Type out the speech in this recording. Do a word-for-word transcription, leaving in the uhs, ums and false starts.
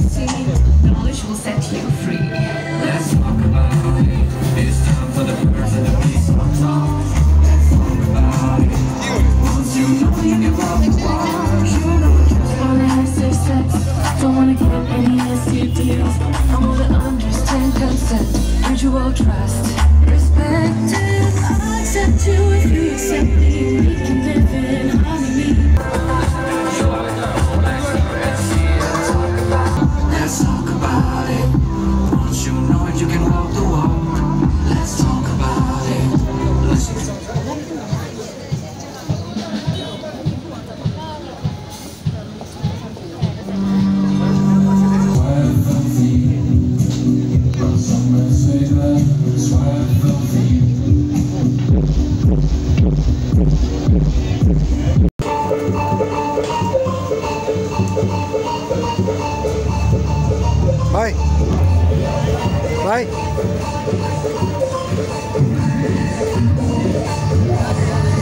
curiosity, knowledge will set you free. Let's talk about it. It's time for the birds and the bees to talk. Let's talk about it. Once you know you can walk the walk, you know just what has success. Don't wanna give any nasty deals. I wanna understand consent, mutual trust, respect. I'll accept you if you accept me. We can live in harmony. Let's talk about it. Once you know it, you can walk the walk. Let's talk about it. Let's Right. Right.